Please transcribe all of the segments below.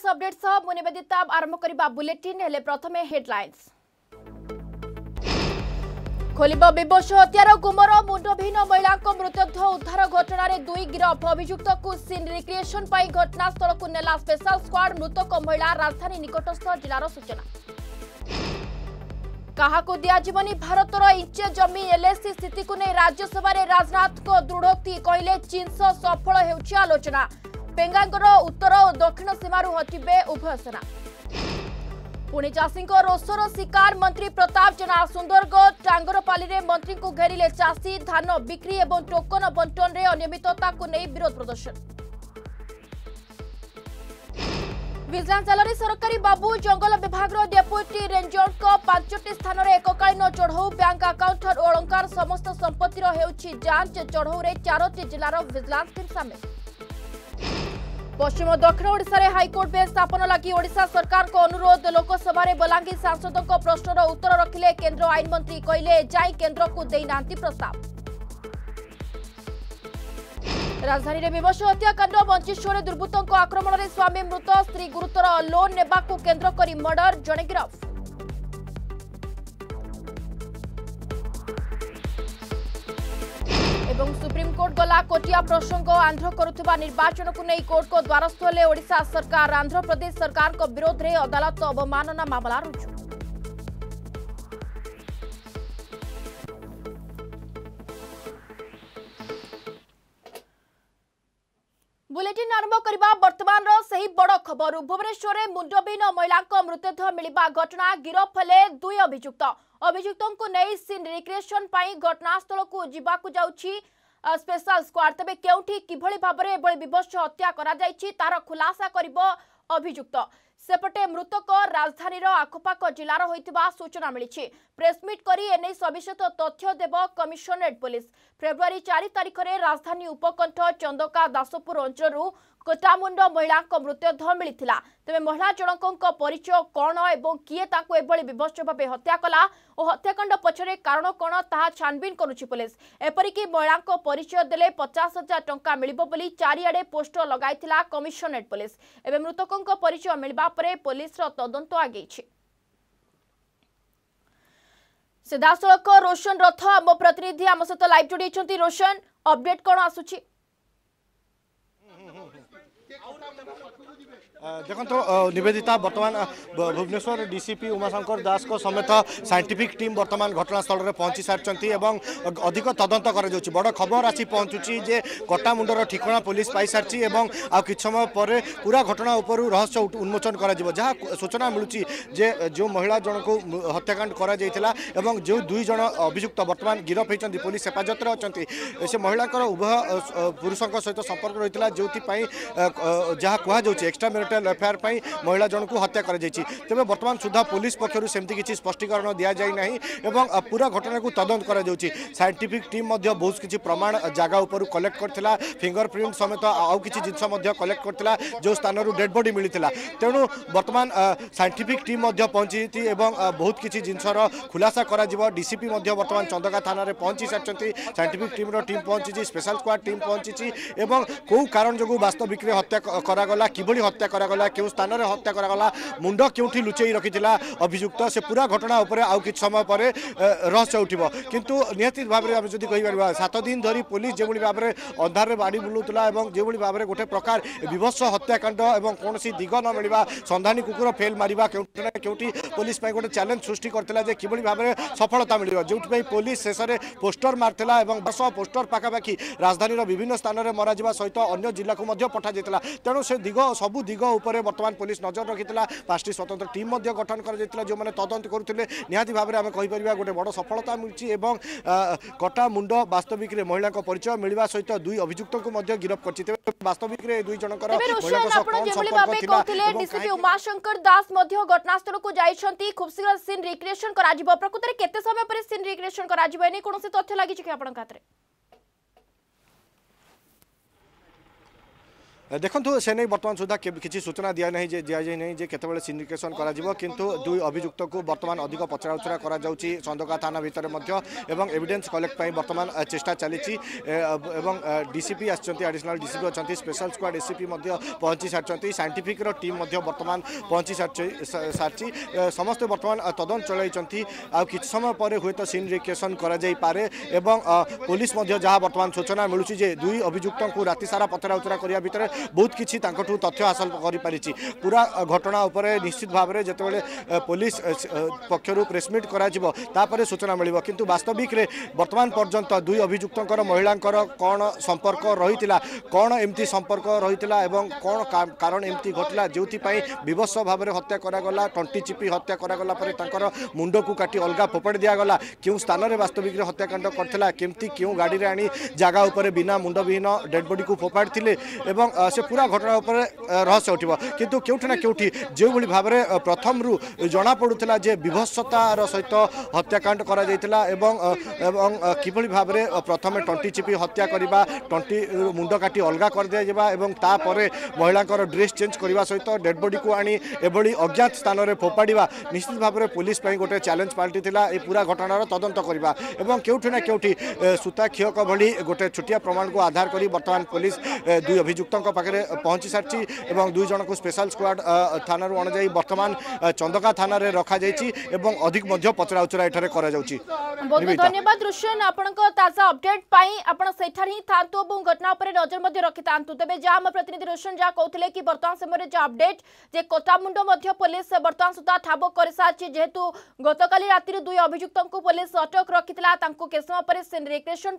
News update सह मु निवेदिता आरंभ करबा बुलेटिन हेले प्रथमे हेडलाइंस खोलिबो विभत्स हत्यार गुमर मुंडविहीन महिला मृतदेह उद्धार घटन में दुई गिरफ अभियुक्त को सीन रिक्रिएशन घटनास्थल को नेला स्पेशल स्क्वाड मृतक महिला राजधानी निकटस्थ जिलार सूचना क्या दिजावनी भारतर इंचे जमी एलएसी स्थित को नहीं राज्यसभा राजनाथ को दृढ़ोक्ति कहले चीन सह सफल होलोचना बेंगांगर उत्तर और दक्षिण सीमार हटिबे उभय सेना पुणी चाषी रोषर शिकार मंत्री प्रताप जेना सुंदरगढ़ टांगरपाली में मंत्री को घेरिले चाषी धान बिक्री और टोकन बंटन में अनियमितता को नहीं विरोध प्रदर्शन विजिलेंस जालरी सरकारी बाबू जंगल विभाग डेपुटी रेंजर को 5टी स्थान में एककालीन चढ़ऊ बैंक आकाउंट और अलंकार समस्त संपत्तिर होउछि जांच चढ़ऊ रे 4टी जिलार विजिलेंस टीम शामिल पश्चिम दक्षिण ओडिशा रे हाईकोर्ट बेंच स्थापन लागि ओडिशा सरकार को अनुरोध लोकसभा रे बलांगीर सांसदों को प्रश्नर उत्तर रखिले केंद्र आईन मंत्री कहले जाई केंद्र को देनांती प्रस्ताव राजधानी में विभत्स हत्याकांड मंचेश्वर दुर्बृत्तों आक्रमण में स्वामी मृत स्त्री गुरुतर लोन नेबा को केंद्र करी मर्डर जने गिरफ एवं सुप्रीमकोर्ट गला कोटिया प्रसंग आंध्र करुवा निर्वाचन को नहीं कोर्ट को द्वारस्थ होले ओडिशा सरकार आंध्र प्रदेश सरकार को विरोध में अदालत अवमानना मामला रुजु बुलेटिन आरंभ करबा वर्तमान रो सही बड़ खबर भुवनेश्वर रे मुंडविहीन महिला को मृतदेह मिलवा घटना गिरफ हेले दुई अभियुक्त अभियुक्तों को नई सीन रिक्रिएशन घटनास्थल को जीवाकु जाउछि स्पेशल स्क्वाड तेबे केउठी किभली भाबरे एबोले विभत्स हत्या करा जायछि तार खुलासा करबो अभियुक्त सेपटे मृतक राजधानी आखपाख जिलार होइतिबा सूचना मिली प्रेसमिट करी एने सविशेष तथ्य देव कमिशनरेट पुलिस फेब्रुआरी 4 तारिख में राजधानी उपकंठ चंदका दासपुर अंचलू कोटामुंड महिला मृतदेह मिलता तेज महिला जनक परिचय कौन और किए विभत्स भाव हत्या कला और हत्याकांड पछरे कारण कौन ता छानबीन करुच्ची पुलिस एपरिक महिला परिचय देले 50,000 टंका मिलिबो बोली चारिआडे पोस्टर लगाइथिला कमिशनरेट पुलिस एबे मृतकक परिचय मिलबा परे पुलिस तदंत आगेछि सिधासलख रोशन रथ आम प्रतिनिधि आम सहित लाइव जोड़ी रोशन अपडेट कौन आसुची देखो निवेदिता बर्तमान भुवनेश्वर डीसीपी उमाशंकर दास को समेत साइंटिफिक टीम बर्तमान घटनास्थल में पहुंची सारी एवं अधिक तदंत कर बड़ खबर आसी पहुंचुची जे कटामुंडर ठिकाणा पुलिस पाई सारी आ कि समय पर पूरा घटना उपर रहस्य उन्मोचन करा जहा सूचना मिलूची जे जो महिला जनक हत्याकांड करा जायतिला एवं जो दुई जन अभियुक्त बर्तमान गिरफ होइचंती पुलिस हेफाजत रे अछंती से महिला उभय पुरुषों सहित संपर्क रहितिला जोथिपाई जहाँ कहुचे एक्सट्रा मैरिटल अफेयर पाई महिला जनक हत्या कर तेज बर्तमान सुधा पुलिस पक्षर सेमती किसी स्पष्टीकरण दि जाए ना एवं पूरा घटना को तदंत कर साइंटिफिक टीम बहुत किसी प्रमाण जगह उपर कलेक्ट करथिला फिंगरप्रिंट समेत आउ किसी जिनस कलेक्ट करथिला जो स्थान डेड बॉडी मिलता तेणु बर्तमान साइंटिफिक टीम पहुंची एवं बहुत किसी जिनसर खुलासा कर डीसीपी बर्तमान चंदका थाना में पहुंची सारी साइंटिफिक टीम पहुंची स्पेशल स्क्वाड टीम पहुंची एवं कौ कारण जो वास्तविक हत्या करागला किभली हत्या करागला क्यों स्थान में हत्या करागला मुंड क्योंठी लुचई रखी अभियुक्त से पूरा घटना उपरे आउ कि समय पर रहस्य उठब किंतु निहती भाव में आम जो कहीपर 7 दिन धरी पुलिस जो भाव में अंधार में बाड़ी बुलूला जो भाव में गोटे प्रकार विभत्स हत्याकांड और कौन दिग न मिलवा संधानी कुकुर फेल मारिबा क्योंठिना क्योंठी पुलिस गोटे चैलेंज सृष्टि करथिला जे किभली भाव में सफलता मिलबा जोथि पुलिस शेष में पोस्टर मारथिला और 10 पोस्टर पाखापाखि राजधानी विभिन्न स्थान में मराजिबा सहित अन्य जिला को पठा जाता तेणु से दिग सबू दिग उपर बर्तमान पुलिस नजर रखी 5टी स्वतंत्र टीम गठन कर जो मैंने तदंत करुले निहाती भाव में आम कहीपर गोटे बड़ सफलता मिली कटामुंड वास्तविक महिला परिचय मिलवा सहित दुई अभियुक्त को गिरफ कर वास्तविक दुई जनकर उमाशंकर दास घटनास्थल को जाइछंती खूब शीघ्र सीन रिक्रिएशन कर प्रकृत केते समय पर सीन रिक्रिएशन कर कौन तथ्य लगी हाथ में देखु से नहीं बर्तमान सुधा किसी सूचना दिया नहीं जे केतबेले सिंडिकेशन करा जीवो किंतु दुई अभियुक्त को बर्तमान अधिक पचराउचरा करा जाउची चंदका थाना भितर मध्य एवं एविडेंस कलेक्ट पई बर्तमान चेष्टा चलीची एवं डीसीपी आछंती एडिशनल डीसीपी आछंती स्पेशल स्क्वाड एसीपी मध्य पहुंची सारछंती साइंटिफिक रो टीम मध्य बर्तमान पहुंची सारछी समस्त बर्तमान तदन चलाइछंती आ किछ समय परे होयतो सिंडिकेशन करा जाई पारे एवं पुलिस मध्य जहा बर्तमान सूचना मिलुची जे दुई अभियुक्त को राति सारा पचराउचरा करिया भितर बहुत किसी तथ्य हासिल करि पूरा घटना उपर निश्चित भाव में जितेबाला पुलिस पक्षर प्रेसमिट कर सूचना मिल किंतु वास्तविक बर्तमान पर्यंत दुई अभियुक्त महिला कौन संपर्क रही कौन एमती संपर्क रही कौन कारण एमती घटला जो बीभत्स भाव में हत्या कराला टंटी चिपी हत्या कराला मुंड को काटी अलग फोपाड़ी दिगला क्यों स्थान में वास्तविक हत्याकांड करता केमती क्यों गाड़ी आनी जगह उपर बिना मुंडविहीन डेडबडी को फोपाड़ी थे से पूरा घटना उपर रहस्य उठिबो किंतु केउठना केउठी जे भली भाव रे प्रथम रु जना पडुतला जे विभत्सतार सहित हत्याकांड करा जायतिला एवं एवं किभली भाव रे प्रथम टंटी चिपी हत्या करबा टंटी मुंड काटी अलगा कर दिया जेबा एवं तापर महिलांकर ड्रेस चेंज करबा सहित डेड बॉडी को आनी एभली अज्ञात स्थान रे फोपाडीबा निश्चित भाव रे पुलिस पई गोटे चैलेंज पार्टी थिला ए पूरा घटनार तदंत करबा एवं केउठना केउठी सुताखिय कभली गोटे छुटिया प्रमाण को आधार करी वर्तमान पुलिस दुई अभियुक्त पाखे पहुंची सारी एवं दुई जन को स्पेशल स्क्वाड थाना अणाई बर्तमान चंदका थाना रे रखा एवं अधिक पचराउचरा बहुत धन्यवाद रोशन आपजा अपडेट था घटना नजर रखी था तेज जहाँ प्रतिनिधि रोशन जहाँ कहते कि बर्तमान समय जो अपडेट जे कोटामुंड पुलिस बर्तमान सुधा ठाब कर सारी जेहेतु गतका राति दुई अभियुक्त को पुलिस अटक रखी किस समय सिंडिकेशन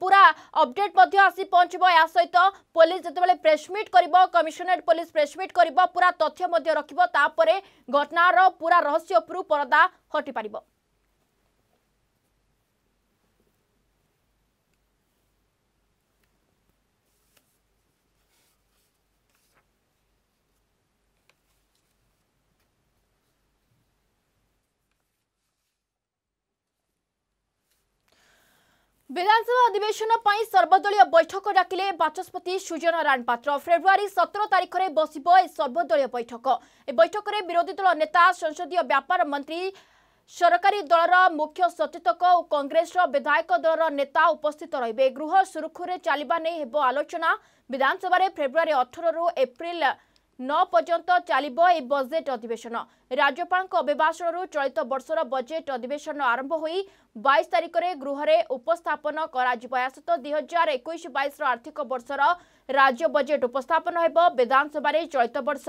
पूरा अपडेट आसी पहुंच सहित पुलिस जितेबाला प्रेसमिट कर कमिशनरेट पुलिस प्रेसमिट कर पूरा तथ्य रखे घटनार पूरा रहस्य परदा हटि पारिबो। विधानसभा अधिवेशन पर सर्वदलीय बैठक डाकिले बाचस्पति सुजन राणपात्र फेब्रुआरी 17 तारीख में बसिब सर्वदलीय बैठक। ए बैठक में विरोधी दल नेता संसदीय व्यापार मंत्री सरकारी दलर मुख्य सचेतक और कांग्रेस विधायक दलर नेता उपस्थित रहिबे। गृह सुरखुरे चलवा नहीं हेबो आलोचना। विधानसभा रे फेब्रुआरी 18 रु एप्रिल 9 पर्यंत चलिबो ए बजेट अधिवेशन। राज्यपाल अभिभाषण चलित बर्षर बजेट अधिवेशन आरंभ होई 22 तारीख रे गृह रे उपस्थापन करा जिबो। या सहित 2021-22 रो आर्थिक बर्षर राज्य बजेट उपस्थापन हेबो। विधानसभा रे चलित वर्ष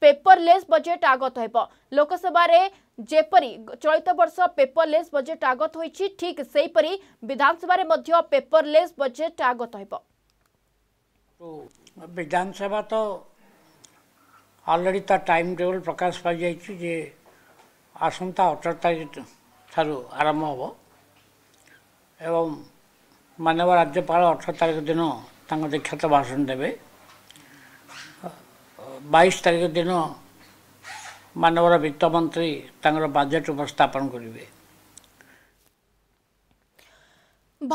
पेपरलेस बजेट आगत हेबो। लोकसभा रे जेपरी चलित वर्ष पेपरलेस बजेट आगत होईछि ठीक सेहीपरी विधानसभा रे मध्य पेपरलेस बजेट आगत हेबो। विधानसभा तो अलरेडी ता टाइम टेबल प्रकाश पाई जे आसंता 18 तारीख ठारू आरंभ हो एवं मानव राज्यपाल 18 तारीख दिन तक दीक्षात भाषण देवे। 22 तारीख दिन मानव वित्त मंत्री बजेट उपस्थापन करेंगे।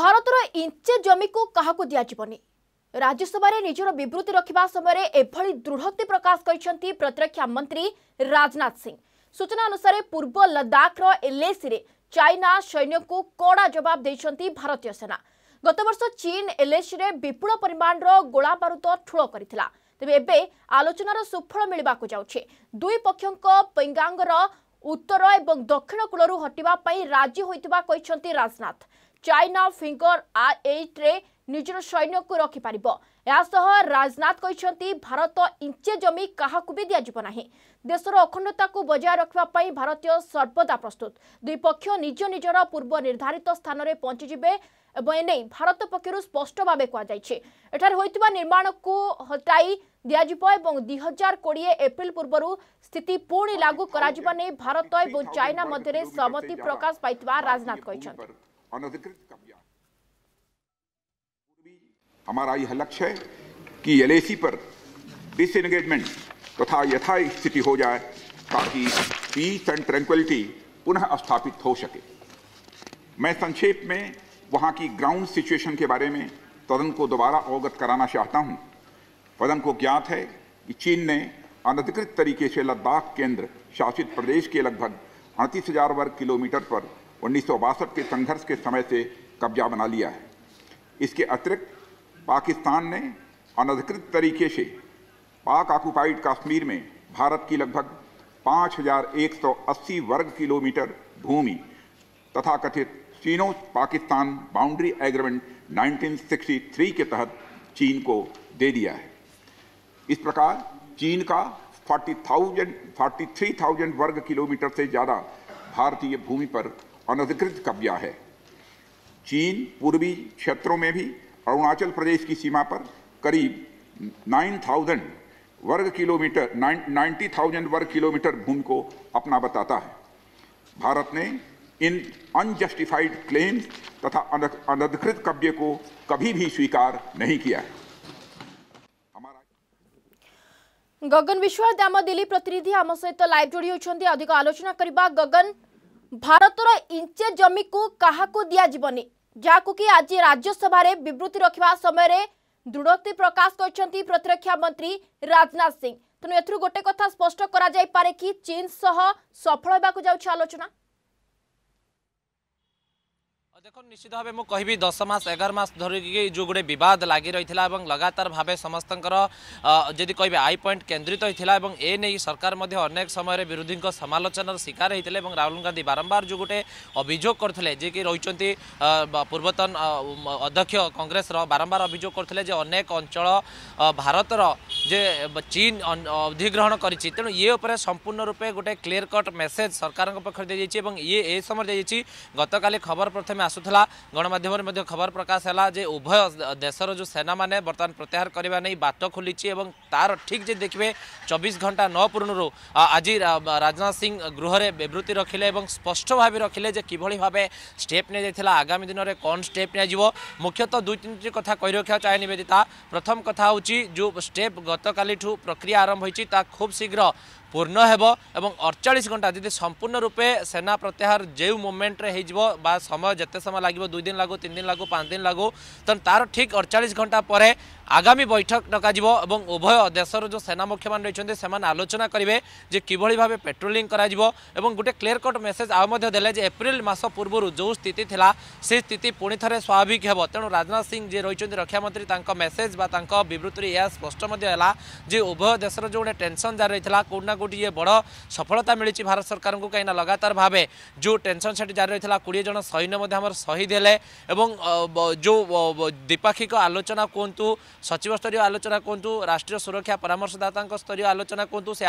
भारतर इंचे जमी को कहा दिज्वनी राज्यसभा निजर बृत्ति रखा समय एभली दृढ़ोक्ति प्रकाश कर प्रतिरक्षा मंत्री राजनाथ सिंह। सूचना अनुसार पूर्व लद्दाखर एलएसी रे चाइना सैन्य को कड़ा जवाब देती भारतीय सेना। गत वर्ष चीन एलएसी रे विपुल परिमाण गोला बारूद ठूल कर तेज एवं आलोचनार सुफल मिलवाक जाउछे। दुई पक्षों पेंगांगर उत्तर और दक्षिण कूलू हटापी राजी होता राजनाथ। चाइना फिंगर 8 रे निजर सैन्य को रखिपार राजनाथ भारत इंचे जमी क्या भी दिज्वना। देशर अखंडता को बजाय रखापी भारतीय सर्वदा प्रस्तुत। दुई पक्ष निज निजर पूर्व निर्धारित स्थान में पहुंचीजे एने भारत पक्षर स्पष्ट भाव कहुवा निर्माण को हटाई दिज्व 2020 एप्रिल पूर्व स्थित पुणी लागू करा नहीं। भारत और चाइना मध्य सहमति प्रकाश पाई राजनाथ हमारा यह लक्ष्य है कि एलएसी पर डिसएंगेजमेंट तथा यथास्थिति हो जाए ताकि पीस एंड ट्रैंक्विलिटी पुनः स्थापित हो सके। मैं संक्षेप में वहाँ की ग्राउंड सिचुएशन के बारे में सदन को दोबारा अवगत कराना चाहता हूँ। पदम को ज्ञात है कि चीन ने अनधिकृत तरीके से लद्दाख केंद्र शासित प्रदेश के लगभग 38,000 वर्ग किलोमीटर पर 1962 के संघर्ष के समय से कब्जा बना लिया है। इसके अतिरिक्त पाकिस्तान ने अनधिकृत तरीके से पाक ऑक्युपाइड कश्मीर में भारत की लगभग 5,180 वर्ग किलोमीटर भूमि तथाकथित चीनो पाकिस्तान बाउंड्री एग्रीमेंट 1963 के तहत चीन को दे दिया है। इस प्रकार चीन का 43,000 वर्ग किलोमीटर से ज़्यादा भारतीय भूमि पर अनधिकृत कब्जा है। चीन पूर्वी क्षेत्रों में भी अरुणाचल प्रदेश की सीमा पर करीब 90,000 वर्ग किलोमीटर भूमि को अपना बताता है। भारत ने इन अनजस्टिफाइड क्लेम्स तथा अनधिकृत कब्जे को कभी भी स्वीकार नहीं किया है। गगन विश्वास दाम दिल्ली प्रतिनिधि आम सहित लाइव जोड़ी होती अधिक आलोचना करवा। गगन, भारतर इंचे जमी को क्या दिजावनी जहां कि आज राज्यसभा बृत्ति रखा समय दृढ़ोक्ति प्रकाश कर प्रतिरक्षा मंत्री राजनाथ सिंह। तेणु एथु गोटे कथा स्पष्ट करे कि चीन सह सफल होगा आलोचना। देखो निश्चित भाव में कह 10 मास 11 मास धरिकी जो गोटे बद लग रही है और लगातार भाव समस्त जी कहे आई पॉइंट केन्द्रित होता है और ए नहीं सरकार अनेक समय विरोधी समालोचनार शिकार होते और राहुल गांधी बारंबार जो गोटे अभियोग करते जी कि रही पूर्वतन अध्यक्ष कांग्रेस बारंबार अभियोग करते अनेक अंचल भारतर जे चीन अधिग्रहण करेणु तो ये उपर संपूर्ण रूपे गोटे क्लीयर कट मेसेज सरकार पक्ष दी जाइए और ये समय दी गतकाली खबर प्रथम आसुला गणमाध्यम खबर प्रकाश है उभय देशर जो सेना मैंने बर्तमान प्रत्याहार करने नहीं बाट खोली और तार ठीक जे देखिए 24 घंटा न पूर्णु आज राजनाथ सिंह गृह में विवृत्ति रखिले और स्पष्ट भाव रखिले कि भाव स्टेप नि जाता आगामी दिन में कौन स्टेप नि मुख्यतः 2-3 कथा कही रखा चाहे निवेदिता। प्रथम कथा हूँ जो स्टेप गतकाली प्रक्रिया आरंभ होती खूब शीघ्र पूर्ण होबो एवं 48 घंटा जी संपूर्ण रूपे सेना प्रत्याहार जो मोमेंट रे बा समय जिते समय लगे 2 दिन लगू 3 दिन लगू 5 दिन लगू तो तार ठीक 48 घंटा पर आगामी बैठक डक और उभय देशर जो सेना मुख्य मान रही से आलोचना करेंगे जे कि भाव पेट्रोलिंग एवं गोटे क्लीयर कट मेसेज आज एप्रिल मास पूर्व जो स्थिति था से स्थिति पुणी थे स्वाभाविक हो। तेणु राजनाथ सिंह जी रही रक्षा मंत्री मेसेज विवृत्ति यह स्पष्ट है उभय देशर जो टेंशन जारी रही कौटना कौटी ये बड़ सफलता मिली भारत सरकार को कहीं लगातार भाव जो टेंशन से जारी रही है 20 जन सैन्य शहीद है जो द्विपाक्षिक आलोचना कहतु सचिव स्तर आलोचना कहतु राष्ट्रीय सुरक्षा परामर्शदाता स्तर आलोचना कहतु से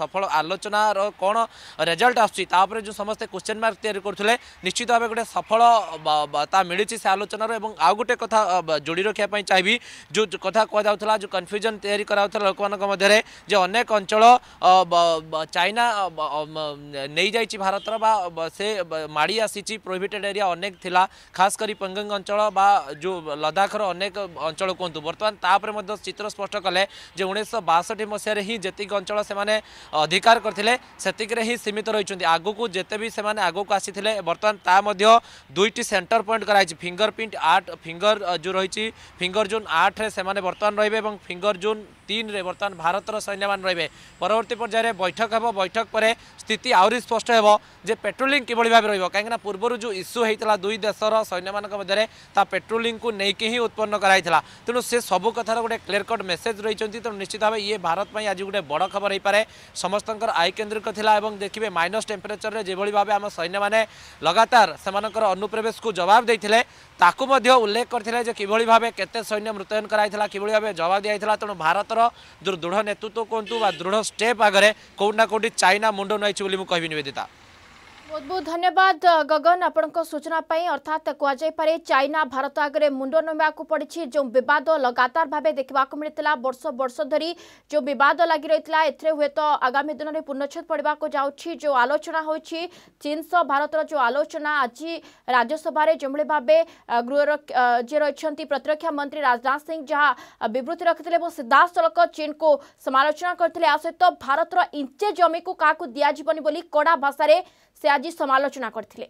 सफल आलोचनार कौन रिजल्ट आसपर जो समस्ते क्वेश्चन मार्क तैयारी करते निश्चित भाव गोटे सफलता मिली से आलोचनार। और आउ गोटे कथा जोड़ी रखापी चाहिए जो कथा कहला जो कन्फ्यूजन तैयारी लोक मध्य अनेक अंचल चाइना नहीं जा भारतर बा से माड़ी आसी प्रोहिबिटेड एरिया अनेक थिला खास करी पंगंग अंचल बा जो लद्दाखर अनेक अंचल कहतु बर्तमान तापर चित्र स्पष्ट कले 1962 मसीह ही जतिक अंचल से अधिकार करते सेतिकरे ही सीमित रही आगू जिते भी से आगू आसी बर्तमान ता मध्य 2टी सेंटर पॉइंट कराई फिंगरप्रिंट 8 फिंगर जो रही फिंगर जोन 8 से बर्तमान रहिबे और फिंगर जोन 3 रे बर्तमान भारतर सैन्य मान रहिबे। परवर्ती पर्यायर बैठक होब बैठक पर स्थिति आहरी स्पष्ट हो पेट्रोलिंग किभली भाव रहिबो काहेकि ना पूर्व जो इश्यू होता 2 देशर सैन्य मान मध्य पेट्रोलिंग को लेकिन ही उत्पन्न कराइला। तेणु से सबू कथार गोटे क्लीयर कट मेसेज रही तेणु निश्चित भाव ये भारत में आज गोटे बड़ खबर हो पाए समस्त आय केन्द्रिक देखिए माइनस टेम्परेचर में जो भाव आम सैन्य मैंने लगातार से अनुप्रवेश को जवाब देते उल्लेख करते कि भाव केते सैन्य मृत्यन कराइला कि भाव जवाब दिया। तेणु भारतर जो दृढ़ नेतृत्व कहतु बा दृढ़ स्टेप आगे कौटना कौटी चाइना मुंड नहीं कह निवेदिता। बहुत बहुत धन्यवाद गगन आपंक सूचना पाई। अर्थात कहुए चाइना भारत आगे मुंड नोवा पड़ी जो बद लगातार भाव देखा मिलता वर्ष वर्ष धरी जो बद लगी रही है एथे हूँ तो आगामी दिन में पूर्णछेद पड़ा जाऊँगी जो आलोचना हो चीन सह भारत जो आलोचना आज राज्यसभा जो भाव गृह जी रही प्रतिरक्षा मंत्री राजनाथ सिंह जहाँ विवृत्ति रखिते और सीधासलख चीन को समालोचना करते आ सहित भारतर इंचे जमी को क्या दिजावनी कड़ा भाषा से आज समालोचना करथिले।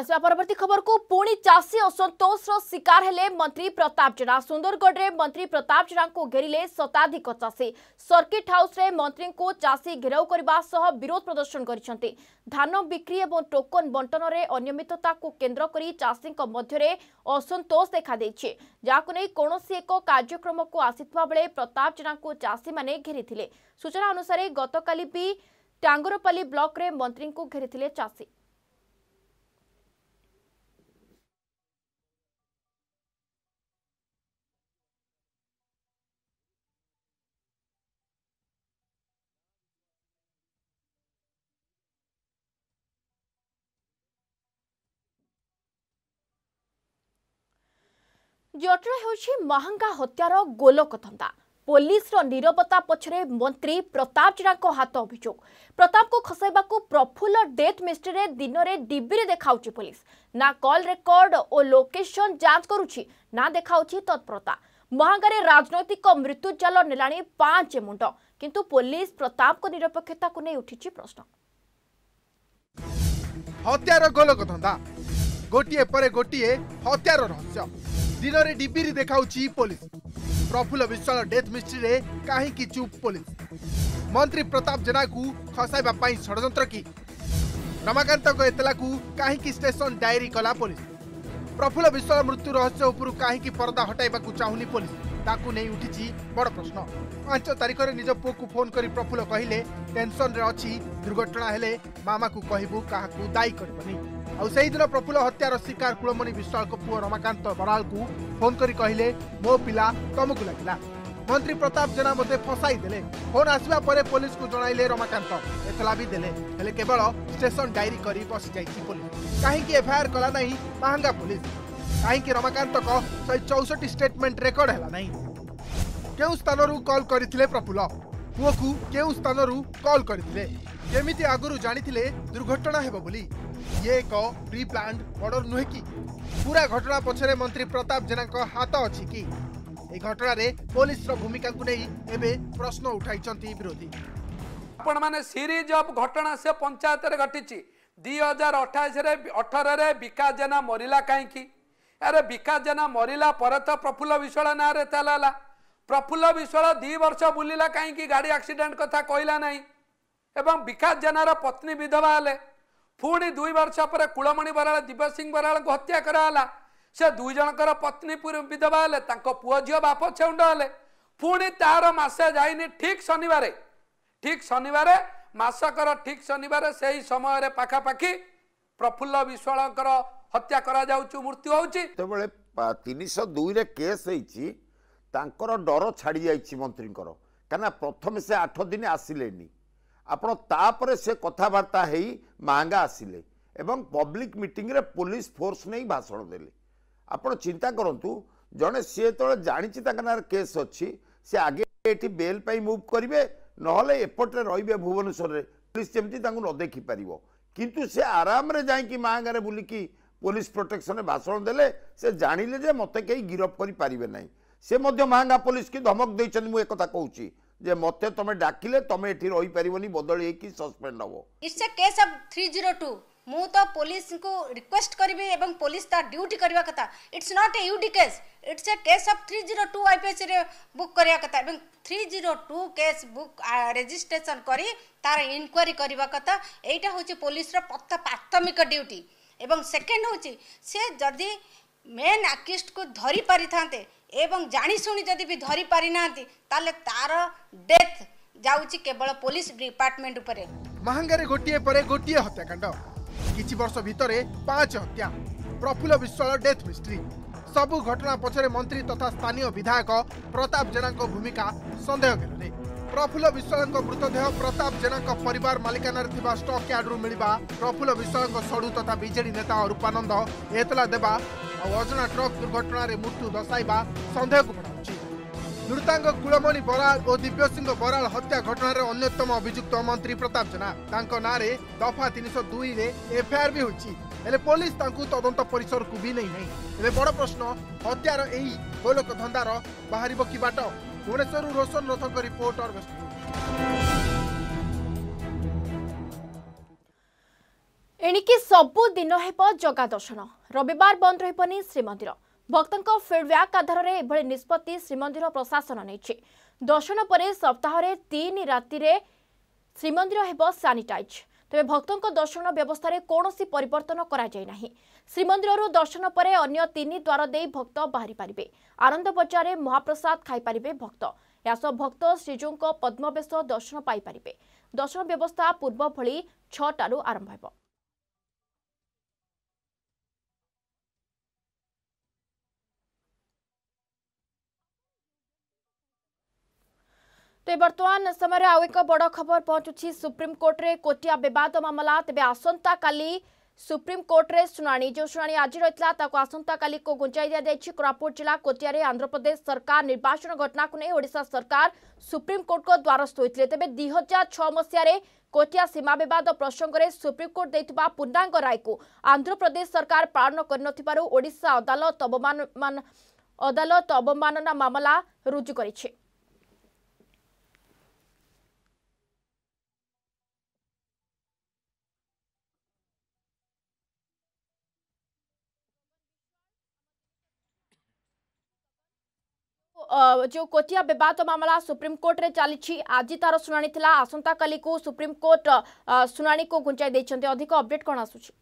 आसवा परवर्ती खबर को पुणी चाषी असंतोष शिकार हेले मंत्री प्रताप जेना। सुंदरगढ़ में मंत्री प्रताप जेना को घेरिले शताधिक चाषी। सर्किट हाउस रे मंत्री को चाषी घेराव करबा सह विरोध प्रदर्शन करिसंते। धान बिक्री और टोकन बंटन रे अनियमितता को केंद्र करी चाषी को मध्य रे असंतोष देखा देछि। जाकु नै कोनोसी एको कार्यक्रम को आसितबा बेले प्रताप जेना को चाषी माने घेरिथिले। सूचना अनुसार गतकाली भी टांगरपाली ब्लॉक रे मंत्री को घेरिथिले चाषी। जटर हो महांगा हत्यार गोलक धंदा। पुलिस नीरवता पछरे मंत्री प्रताप जेना को हाथ अभियोग। प्रताप को खसाइबा को प्रफुल्ल डेथ मिस्ट्री दिन में डिबी देखाउची पुलिस। ना कॉल रेकर्ड और लोकेशन जांच करुची ना देखाउची तत्परता। महांगारे राजनैतिक मृत्युजाल नेलाणी पांच मुंड, किंतु पुलिस प्रताप को निरपेक्षता को नहीं उठी प्रश्न। हत्यार गोलक धंदा गोटे पर गोटे हत्यार रहस्य दिन में डिबी देखाउची police. Praful Biswal death mystery कहीं चुप पुलिस। मंत्री प्रताप जेना को खसाइबा षड्यंत्र की रमाकांत एतला को कहीं स्टेशन डायरी कला पुलिस। प्रफुल्ल विश्वाल मृत्यु रहस्य उपरू कहीं पर्दा हटाइबा चाहूनी पुलिस, ताकू नहीं उठी बड़ प्रश्न। 5 तारीख में निज पुओ को फोन कर प्रफुल्ल कहले टेंशन अच्छी, दुर्घटना हेले मामा को कहबू, काहाकू दायी करबनी। आ दिन प्रफुल्ल हत्यार शिकार कुलमणि विश्वाल पुओ रमाकांत बराल को फोन करी कहले मो पिला तुमको लगला। मंत्री प्रताप जेना मते फसाई देले। फोन आसवा परे पुलिस को जणाइले रमाकांत, एतला भी देले, हेले केवल स्टेशन डायरी करी बस जाइछि पुलिस। काहेकि एफआईआर कला नहीं महांगा पुलिस? काहेकि रमाकांत को 164 स्टेटमेंट रेकर्ड हैला नहीं? केउ स्थानरू कॉल करिथिले प्रफुल्ल? पुओ को केउ स्थानरू कॉल करिथिले? केमिति आगुरु जानिथिले दुर्घटना हेबो बोली? ये एक प्री प्लान मर्डर नुहे कि? पूरा घटना पछरे मंत्री प्रताप जेना को हाथ अछि कि? ए घटना रे पुलिस रो भूमिका को नै एबे प्रश्न उठाइछंती विरोधी। आपण माने सीरीज ऑफ घटना से पंचायत रे घटिछि। 2028 रे 18 रे विकास जेना मरिला काहे कि? अरे विकास जेना मरिला पर तो प्रफुल्ल विश्वाल ना रे तलाला। प्रफुल्ल विश्वाल 2 वर्ष बुलिला काहे कि? गाड़ी एक्सीडेंट कथा कहला नहीं एवं विकास जेना रो पत्नी विधवा हेले। पुणी 2 वर्ष पर कुलमणि बराल दिवस सिंह बराल को हत्या कराला। से 2 जनकर पत्नी विधवा हेले, पुओ झील बाप छेउंड हेले। पुणी तार मासे जाइनि, ठीक शनिवार मासकर ठीक शनिवार से ही समय पाखापाखी प्रफुल्ल विश्वालकर हत्या करा जाउछु, मृत्यु होउछि। तेबेले 302 रे केस हेछि, तांकर डर छाड़ी जाइछि मंत्रीकर, काना प्रथम से 8 दिन आसिलेनी। आपण तापर से कथबार्ता है महंगा आसिले एवं पब्लिक मीटिंग रे पुलिस फोर्स नहीं भाषण देले। आपण चिंता करतु, जड़े सी तो जानी ना केस अच्छी, से आगे ये बेल पर मुव करेंगे, नपटे रे भुवनेश्वर में पुलिस जमी न देखिपार, कितु से आराम जाकि महंगारे बुलिकी पुलिस प्रोटेक्शन भाषण देले। से जाणिले मत कहीं गिरफ करें, से महंगा पुलिस की धमक देते। मुझे एक कहूँ जे मते तमे डाकिले तमे एठी रही परिवनी, बदल हे कि सस्पेंड हबो। It's a case of 302। मु तो पुलिस को रिक्वेस्ट करबी एवं पुलिस ता ड्यूटी करबा कथा। It's not a UD case, it's a case of 302 IPC रे बुक करया कथा एवं 302 केस बुक रजिस्ट्रेशन करी तार इंक्वायरी करबा कथा। एटा होची पुलिस रो प्राथमिक ड्यूटी एवं सेकंड होची से जदी मेन अक्यूज्ड को धरी पारि थाते एवं जानी सुनी जदि भी धरी पारि नांती ताले तार डेथ जाउची केवल पुलिस डिपार्टमेंट उपरे। महांगारे गोटिए परे गोटिए हत्याकांड, किछि वर्ष भितरे 5 हत्या, प्रफुल्ल विश्वाल डेथ मिस्ट्री। सबु घटना पछरे मंत्री तथा स्थानीय विधायक प्रताप जेना को भूमिका संदेह करे। प्रफुल्ल विश्वाल को मृतदेह प्रताप जेना को परिवार मालिकाना रे थिबा स्टॉक यार्ड रु मिलिबा। प्रफुल्ल विश्वाल को सडू तथा बीजेडी नेता रूपानंद एतला देबा और अजना ट्रक दुर्घटना रे मृत्यु दर्शाइबा संदेह को बढ़ाउछि। मृतांग कुलमणि बराल और दिव्य सिंह बराल हत्या घटना रे अन्यतम अभियुक्त मंत्री प्रताप जेना। तांको नारे दफा 302 रे एफआईआर भी होछि, हेले पुलिस तांको तदंत परिसर को भी नहीं। हेले बड़ प्रश्न हत्यार एही गोलक धंदार बाहरिबो कि बाट? भुवनेश्वर रोशन रथ को रिपोर्टर वेस्ट। एणिकी सबु दिन हेब जगा दर्शन रविवार बंद रही श्रीमंदिर भक्तों फिडब्याक आधार में एभली निष्पत्ति श्रीमंदिर प्रशासन ने दर्शन पर सप्ताह रे 3 राति श्रीमंदिर हेब सानिटाइज तेज भक्तों दर्शन व्यवस्था में कौन परिवर्तन करना श्रीमंदिर दर्शन पर अन्य 3 द्वार दे भक्त बाहरी पारे आनंद बजार महाप्रसाद खाईपारे भक्त यासह भक्त श्रीजू पद्मवेश दर्शन पाइपर दर्शन व्यवस्था पूर्व भली 6 आरंभ हो। तो बर्तमान समय आउ एक बड़ खबर पहुंचुछि सुप्रीमकोर्ट रे कोटिया विवाद मामला तेज आसंता काली सुप्रीमकोर्ट रे सुनानी जो सुनानी आज रही ताको आसंता काली को गुंजाई दि जाइछि। कोरापुट जिला कोटिया रे आंध्र प्रदेश सरकार निर्वाचन घटना को नहीं ओडिशा सरकार सुप्रीमकोर्ट को द्वारस्थ होते तेज 2006 मसीह कोटिया सीमा विवाद प्रसंग में सुप्रीमकोर्ट देथिबा पूर्णांग राय को आंध्र प्रदेश सरकार पालन करनथिबारु ओडिशा अदालत अवमानना मामला रुजु करिछि। जो कोटिया विवाद मामला सुप्रीम कोर्ट रे चली आज तार सुनानी थी आसंता काली को सुप्रीम कोर्ट सुनानी को घुंचाई देछन्ते अधिक अपडेट कोन आसुछि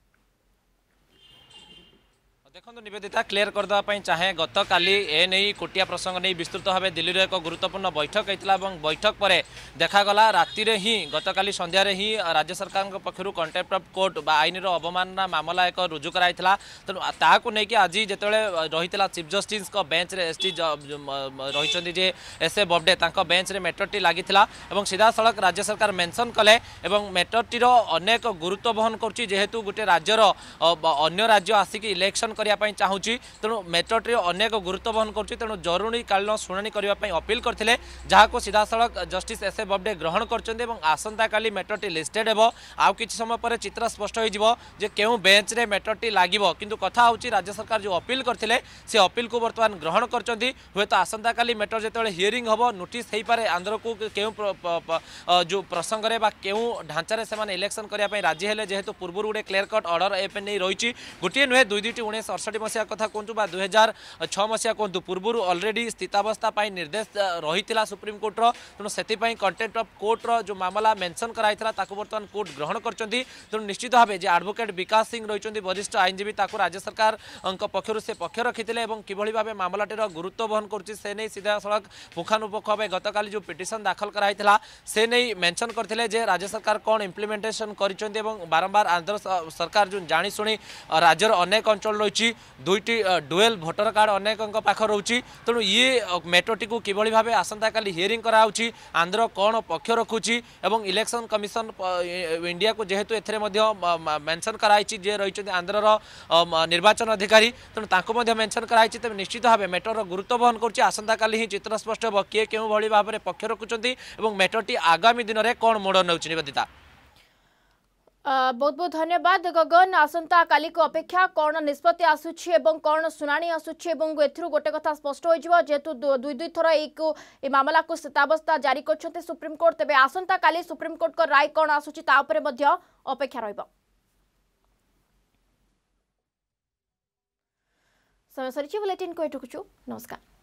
देखो निवेदिता क्लीयर करदे चाहे गत काली ए नहीं कोटिया प्रसंग नहीं विस्तृत भाव दिल्ली रे एक गुरुत्वपूर्ण बैठक होता और बैठक पर देखागला राति ही गत काली संध्या रे ही राज्य सरकार पक्षर कंटेम्प्ट ऑफ कोर्ट बा आईन अवमानना मामला एक रुजु कराई तेणु ताकू नहीं कि आज जितेबाला रही चीफ जस्टिस बेंच रे एसटी रही जे एस ए बोबडे बेंच रे मैटरटी लगी सीधासख राज्य सरकार मेनसन कले मैटरटीर अनेक गुरुत्व बहन करेतु गोटे राज्यर अगर राज्य आसिक इलेक्शन चाहूँगी तेणु मेटरटी अनेक गुरुत्व बहन करुच्ची तेणु जरूरीकालीन शुणाणी करने अपील करते जहाँ सीधासख जस्टिस एस ए बोबडे ग्रहण कर आसंता काली मेटरटी लिस्टेड हो आउ कि समय पर चित्र स्पष्ट हो क्यों बेंच रे मेटरटी लगे किंतु कथा होची राज्य सरकार जो अपील करते से अपील को बर्तमान ग्रहण कर आसंता काली मेटर जो हियरिंग हम नोटिस हो पारे आंध्र को क्यों जो प्रसंग में क्यों ढांचार से इलेक्शन करने राजी है जेहेतु पूर्व गोटे क्लियर कट अर्डर एफ नहीं रही गोटे नुहे दुई दुईटी 1968 मसीहा कथा कहूँ बा 2006 मसीहा कहूँ पूर्व अलरेडी स्थितावस्था पर निर्देश रही सुप्रीमकोर्टर तेणु से कंटेम्प्ट ऑफ कोर्टर जो मामला मेंशन कराई बर्तमान कोर्ट ग्रहण कर तेणु निश्चित भाव जो एडवोकेट विकास सिंह रही वरिष्ठ आईनजीवी राज्य सरकार पक्षर से पक्ष रखी थे कि भाव मामलाटीर गुरुत्व बहन करें सीधासख पुखानुपुख भाव गतकाली जो पिटिशन दाखल कराई से नहीं मेंशन करते राज्य सरकार कौन इम्प्लीमेंटेशन कर बारंबार आंध्र सरकार जो जाशुणी राज्यर अनेक अंचल रही दुईटी डुएल भोटर कार्ड अनेकों पाख रही तेणु ये मेटरटी को किभली भाव आसंता काली हियरिंग कराउछि आंध्र कौन पक्ष रखुची एवं इलेक्शन कमिशन इंडिया को जेहेतु एथरे मेंशन कराई जे रही आंध्रर निर्वाचन अधिकारी तेणु तांको मेंशन कराई तेज निश्चित भाव मेटर गुरुत्व बहन कर आसंता काली ही चित्र स्पष्ट हो किए क्यों भली भाव में पक्ष रखुचंती एवं मेटरटी आगामी दिन में कौन मोड़ नेउछि। निवेदिता बहुत बहुत धन्यवाद गगन आसंता काली को अपेक्षा कौन निष्पत्ति आसुछि एवं कौन सुनानी आसुछि एवं एथरू गोटे कथा स्पष्ट हो जिवो जेतु दुई दुई थरा ए मामला को स्थितावस्था जारी करछते सुप्रीम कोर्ट तबे आसंता काली सुप्रीम कोर्ट को राय कौन आसुछि ता उपरे मध्य अपेक्षा रहइबो। समय सरिछि बुलेटिन को एठुकछु नमस्कार।